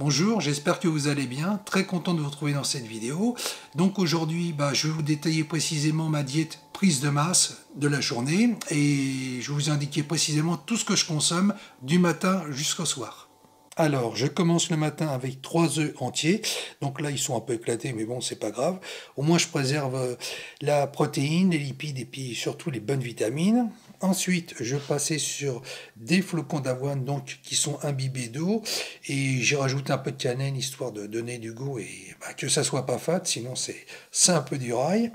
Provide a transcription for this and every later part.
Bonjour, j'espère que vous allez bien, très content de vous retrouver dans cette vidéo. Donc aujourd'hui, je vais vous détailler précisément ma diète prise de masse de la journée et je vais vous indiquer précisément tout ce que je consomme du matin jusqu'au soir. Alors, je commence le matin avec 3 œufs entiers. Donc là, ils sont un peu éclatés, mais bon, c'est pas grave. Au moins, je préserve la protéine, les lipides et puis surtout les bonnes vitamines. Ensuite, je passais sur des flocons d'avoine donc qui sont imbibés d'eau et j'y rajoute un peu de cannelle histoire de donner du goût et que ça soit pas fade, sinon c'est un peu du rail.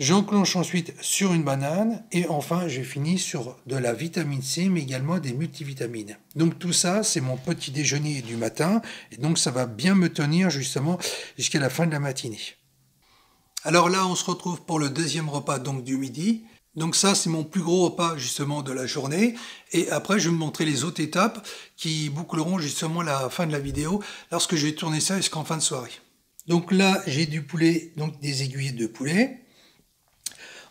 J'enclenche ensuite sur une banane et enfin je finis sur de la vitamine C mais également des multivitamines. Donc tout ça, c'est mon petit déjeuner du matin et donc ça va bien me tenir justement jusqu'à la fin de la matinée. Alors là, on se retrouve pour le deuxième repas donc du midi. Donc ça, c'est mon plus gros repas justement de la journée. Et après, je vais vous montrer les autres étapes qui boucleront justement la fin de la vidéo lorsque je vais tourner ça jusqu'en fin de soirée. Donc là, j'ai du poulet, donc des aiguillettes de poulet.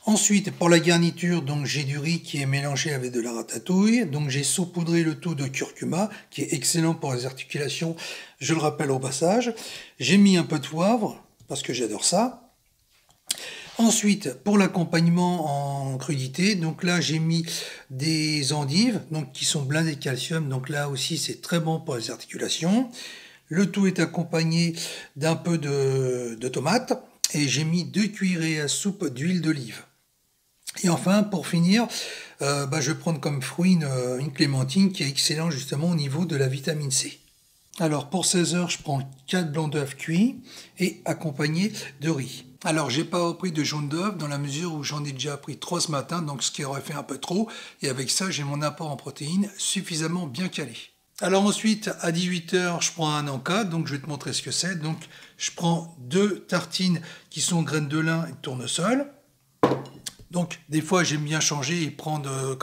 Ensuite, pour la garniture, donc j'ai du riz qui est mélangé avec de la ratatouille. Donc j'ai saupoudré le tout de curcuma, qui est excellent pour les articulations, je le rappelle au passage. J'ai mis un peu de poivre, parce que j'adore ça. Ensuite, pour l'accompagnement en crudité, donc là j'ai mis des endives donc qui sont blindées de calcium, donc là aussi c'est très bon pour les articulations. Le tout est accompagné d'un peu de tomates et j'ai mis 2 cuillerées à soupe d'huile d'olive. Et enfin, pour finir, je vais prendre comme fruit une clémentine qui est excellente justement au niveau de la vitamine C. Alors pour 16 heures, je prends 4 blancs d'œufs cuits et accompagnés de riz. Alors j'ai pas repris de jaune d'œuf dans la mesure où j'en ai déjà pris 3 ce matin, donc ce qui aurait fait un peu trop. Et avec ça, j'ai mon apport en protéines suffisamment bien calé. Alors ensuite, à 18 h, je prends un encas, donc je vais te montrer ce que c'est. Donc je prends 2 tartines qui sont graines de lin et de tournesol. Donc des fois j'aime bien changer et prendre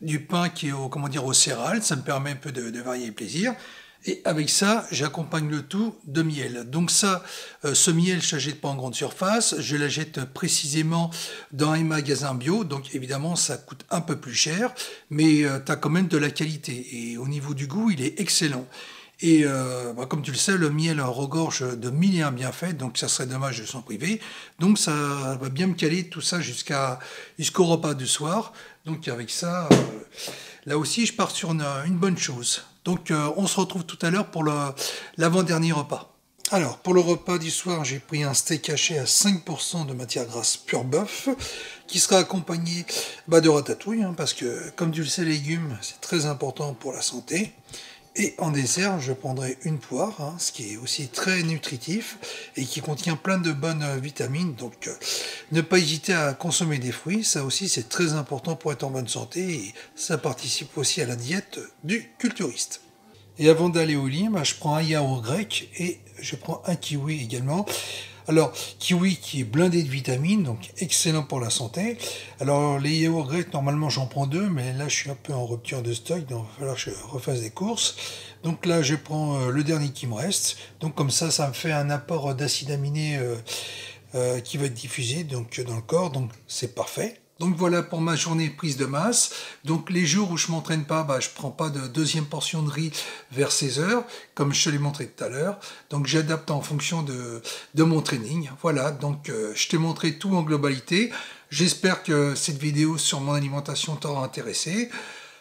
du pain qui est au céréales, ça me permet un peu de varier les plaisirs. Et avec ça, j'accompagne le tout de miel. Donc ça, ce miel, je ne l'achète pas en grande surface. Je l'achète précisément dans un magasin bio. Donc évidemment, ça coûte un peu plus cher. Mais tu as quand même de la qualité. Et au niveau du goût, il est excellent. Et comme tu le sais, le miel regorge de mille et un bienfaits. Donc ça serait dommage de s'en priver. Donc ça va bien me caler tout ça jusqu'au repas du soir. Donc avec ça, là aussi, je pars sur une bonne chose. Donc on se retrouve tout à l'heure pour l'avant-dernier repas. Alors pour le repas du soir, j'ai pris un steak haché à 5% de matière grasse pure bœuf, qui sera accompagné de ratatouille, parce que comme tu le sais, les légumes, c'est très important pour la santé. Et en dessert, je prendrai une poire, ce qui est aussi très nutritif et qui contient plein de bonnes vitamines. Donc ne pas hésiter à consommer des fruits, ça aussi c'est très important pour être en bonne santé et ça participe aussi à la diète du culturiste. Et avant d'aller au lit, je prends un yaourt grec et je prends un kiwi également. Alors, kiwi qui est blindé de vitamines, donc excellent pour la santé. Alors, les yaourts grecs, normalement j'en prends 2, mais là je suis un peu en rupture de stock, donc il va falloir que je refasse des courses. Donc là, je prends le dernier qui me reste. Donc comme ça, ça me fait un apport d'acides aminés qui va être diffusé donc, dans le corps, donc c'est parfait. Donc voilà pour ma journée prise de masse. Donc les jours où je ne m'entraîne pas, je ne prends pas de deuxième portion de riz vers 16 h, comme je te l'ai montré tout à l'heure. Donc j'adapte en fonction de mon training. Voilà, donc je t'ai montré tout en globalité. J'espère que cette vidéo sur mon alimentation t'aura intéressé.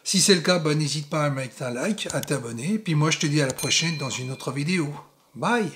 Si c'est le cas, n'hésite pas à mettre un like, à t'abonner. Puis moi, je te dis à la prochaine dans une autre vidéo. Bye!